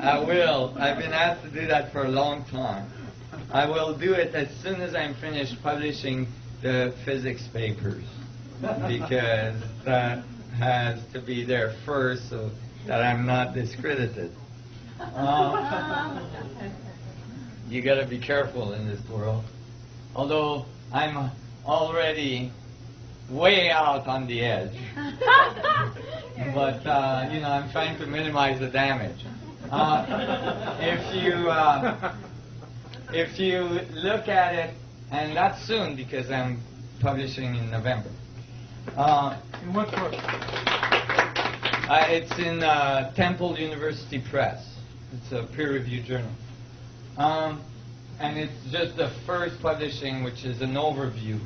I will. I've been asked to do that for a long time. I will do it as soon as I'm finished publishing the physics papers, because that has to be there first so that I'm not discredited. You got to be careful in this world. Although I'm already way out on the edge. But, you know, I'm trying to minimize the damage. If you look at it, and that's soon because I'm publishing in November. In what book? It's in Temple University Press. It's a peer-reviewed journal. And it's just the first publishing, which is an overview.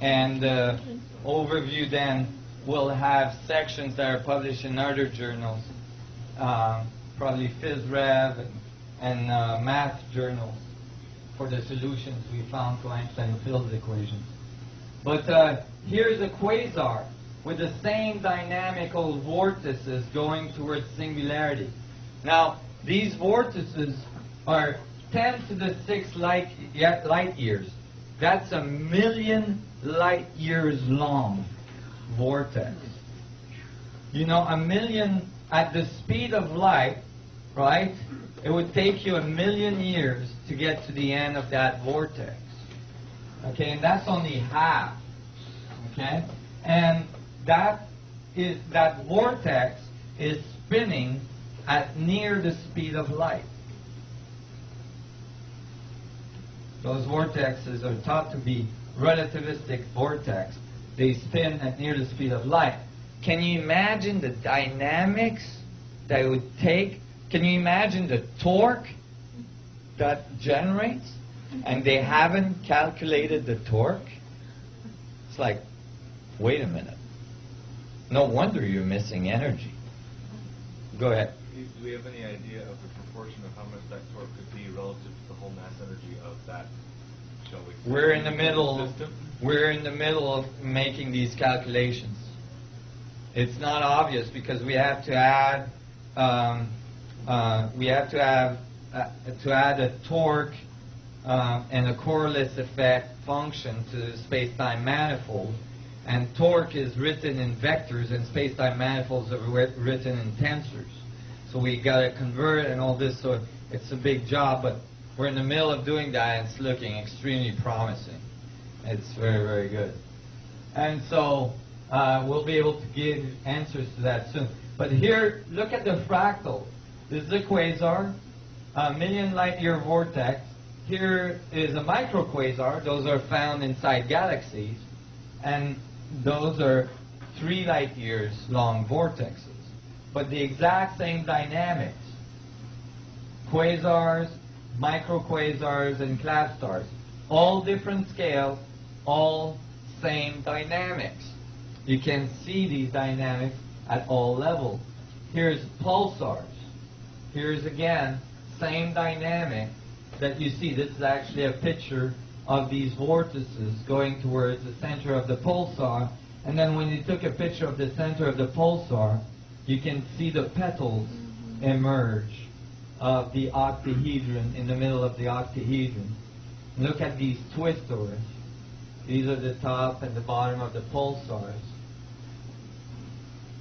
And the overview then will have sections that are published in other journals, probably Phys Rev and math journals, for the solutions we found to Einstein field equations. But here's a quasar with the same dynamical vortices going towards singularity. Now, these vortices are 10 to the 6 light years. That's a million light years long vortex. You know, a million, at the speed of light, right? It would take you a million years to get to the end of that vortex. Okay, and that's only half. Okay? And that vortex is spinning at near the speed of light. Those vortexes are thought to be relativistic vortex. They spin at near the speed of light. Can you imagine the dynamics that it would take? Can you imagine the torque that generates? And they haven't calculated the torque? It's like, wait a minute. No wonder you're missing energy. Go ahead. Do we have any idea of the proportion of how much that torque could be relative to the whole mass energy of that, shall we say, we're in the middle system? We're in the middle of making these calculations. It's not obvious because we have to add a torque and a Coriolis effect function to the space-time manifold. And torque is written in vectors, and space-time manifolds are written in tensors. So we got to convert and all this, so it's a big job, but we're in the middle of doing that, and it's looking extremely promising. It's very, very good. And so we'll be able to give answers to that soon. But here, look at the fractal. This is a quasar, a million light-year vortex. Here is a microquasar. Those are found inside galaxies, and those are 3 light years long vortexes, but the exact same dynamics. Quasars, microquasars, and clap stars, all different scales, all same dynamics. You can see these dynamics at all levels. Here's pulsars. Here's again, same dynamic that you see. This is actually a picture of these vortices going towards the center of the pulsar, and then when you took a picture of the center of the pulsar, you can see the petals emerge of the octahedron, in the middle of the octahedron. Look at these twistors. These are the top and the bottom of the pulsars.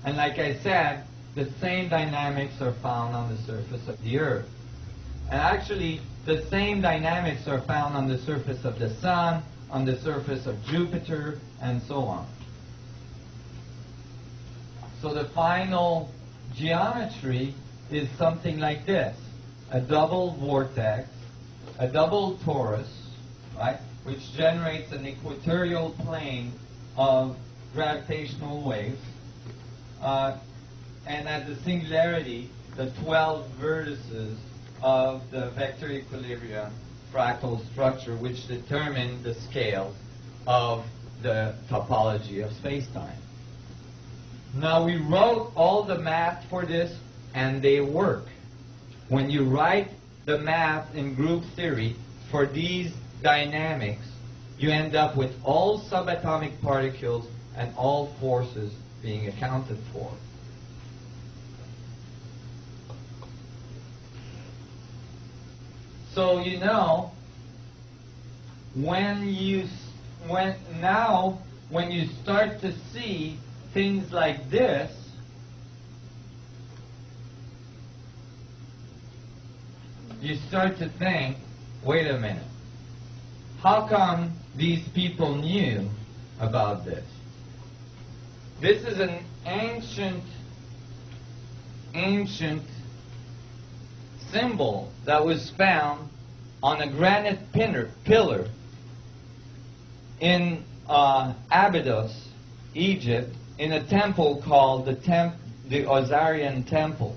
And like I said, the same dynamics are found on the surface of the Earth. And actually, the same dynamics are found on the surface of the Sun, on the surface of Jupiter, and so on. So the final geometry is something like this. A double vortex, a double torus, right, which generates an equatorial plane of gravitational waves. And at the singularity, the 12 vertices of the vector equilibrium fractal structure, which determine the scale of the topology of spacetime. Now, we wrote all the math for this, and they work. When you write the math in group theory for these dynamics, you end up with all subatomic particles and all forces being accounted for. So you know, when you start to see things like this, you start to think, wait a minute, how come these people knew about this? This is an ancient symbol that was found on a granite pillar in Abydos, Egypt, in a temple called the Osirian Temple.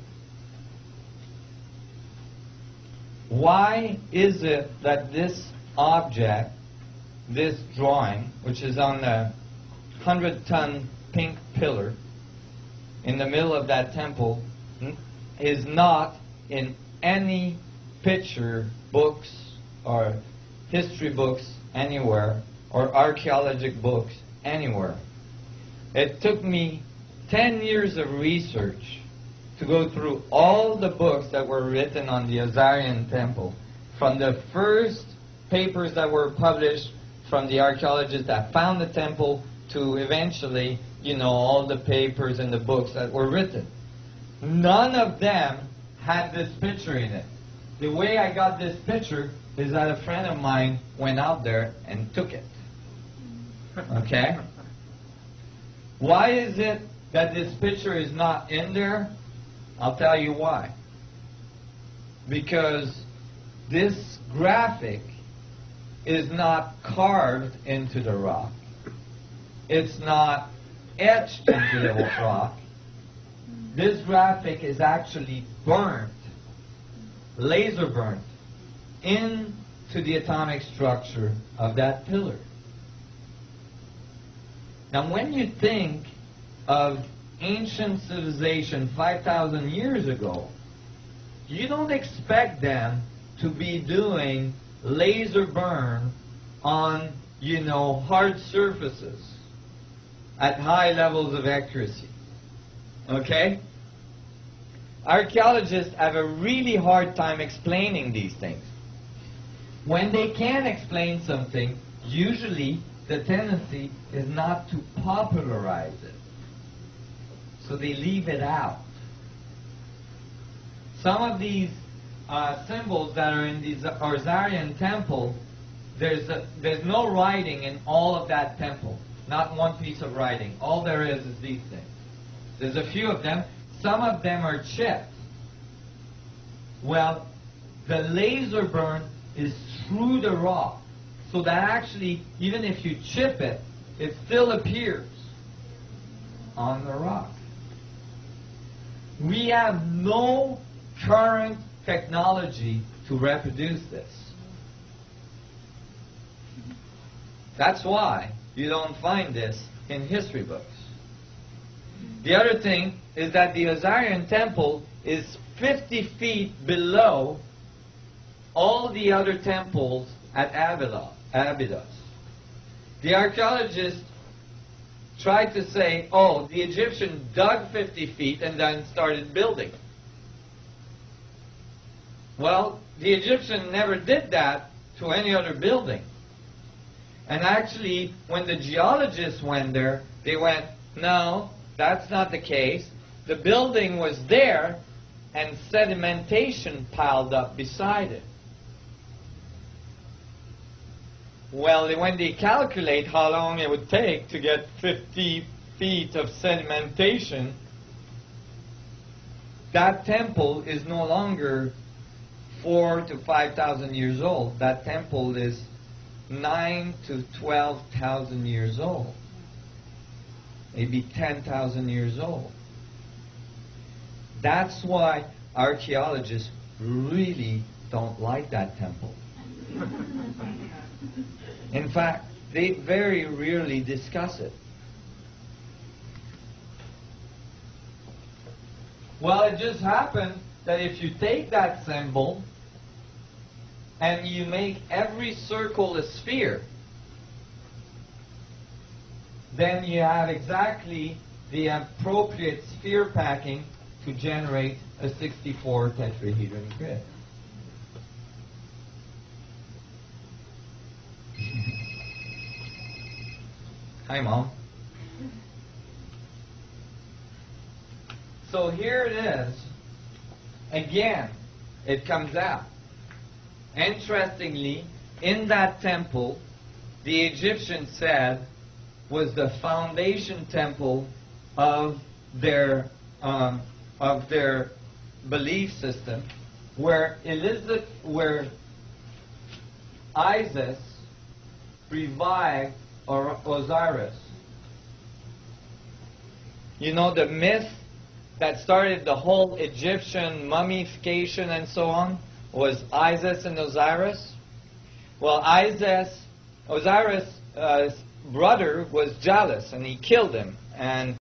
Why is it that this object, this drawing, which is on the 100-ton pink pillar in the middle of that temple, is not in any picture books or history books anywhere or archaeological books anywhere? It took me 10 years of research to go through all the books that were written on the Azarian temple, from the first papers that were published from the archaeologists that found the temple to eventually, you know, all the papers and the books that were written. None of them had this picture in it. The way I got this picture is that a friend of mine went out there and took it. Okay? Why is it that this picture is not in there? I'll tell you why. Because this graphic is not carved into the rock. It's not etched into the rock. This graphic is actually burnt, laser burnt, into the atomic structure of that pillar. Now when you think of ancient civilization 5,000 years ago, you don't expect them to be doing laser burn on, you know, hard surfaces at high levels of accuracy. Okay? Archaeologists have a really hard time explaining these things. When they can explain something, usually the tendency is not to popularize it. So they leave it out. Some of these symbols that are in the Osirian temple, there's no writing in all of that temple. Not one piece of writing. All there is these things. There's a few of them. Some of them are chipped. Well, the laser burn is through the rock. So that actually, even if you chip it, it still appears on the rock. We have no current technology to reproduce this. That's why you don't find this in history books. The other thing is that the Osirian temple is 50 feet below all the other temples at Abydos. The archaeologists tried to say, oh, the Egyptian dug 50 feet and then started building. Well, the Egyptian never did that to any other building. And actually, when the geologists went there, they went, no, that's not the case. The building was there and sedimentation piled up beside it. Well, when they calculate how long it would take to get 50 feet of sedimentation, that temple is no longer 4,000 to 5,000 years old. That temple is 9,000 to 12,000 years old. Maybe 10,000 years old. That's why archaeologists really don't like that temple. In fact, they very rarely discuss it. Well, it just happened that if you take that symbol and you make every circle a sphere, then you have exactly the appropriate sphere packing to generate a 64 tetrahedron grid. Hi, Mom. So here it is. Again, it comes out. Interestingly, in that temple, the Egyptians said, was the foundation temple of their belief system, where Isis revived Osiris. You know, the myth that started the whole Egyptian mummification and so on was Isis and Osiris. Well, Osiris' brother was jealous and he killed him, and